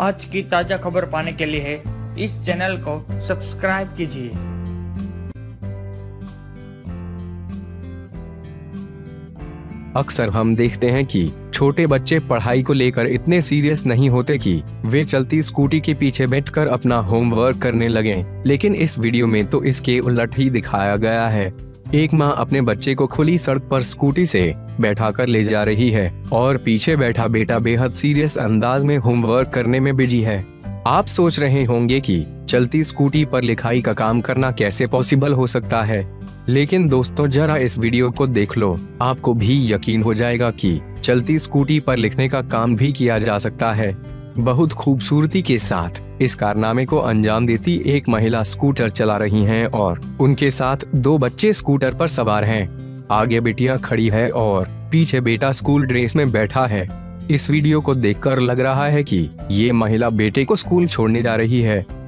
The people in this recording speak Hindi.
आज की ताजा खबर पाने के लिए इस चैनल को सब्सक्राइब कीजिए। अक्सर हम देखते हैं कि छोटे बच्चे पढ़ाई को लेकर इतने सीरियस नहीं होते कि वे चलती स्कूटी के पीछे बैठकर अपना होमवर्क करने लगे, लेकिन इस वीडियो में तो इसके उलट ही दिखाया गया है। एक मां अपने बच्चे को खुली सड़क पर स्कूटी से बैठाकर ले जा रही है और पीछे बैठा बेटा बेहद सीरियस अंदाज में होमवर्क करने में बिजी है। आप सोच रहे होंगे कि चलती स्कूटी पर लिखाई का काम करना कैसे पॉसिबल हो सकता है, लेकिन दोस्तों जरा इस वीडियो को देख लो, आपको भी यकीन हो जाएगा कि चलती स्कूटी पर लिखने का काम भी किया जा सकता है। बहुत खूबसूरती के साथ इस कारनामे को अंजाम देती एक महिला स्कूटर चला रही हैं और उनके साथ दो बच्चे स्कूटर पर सवार हैं। आगे बिटिया खड़ी है और पीछे बेटा स्कूल ड्रेस में बैठा है। इस वीडियो को देखकर लग रहा है कि ये महिला बेटे को स्कूल छोड़ने जा रही है,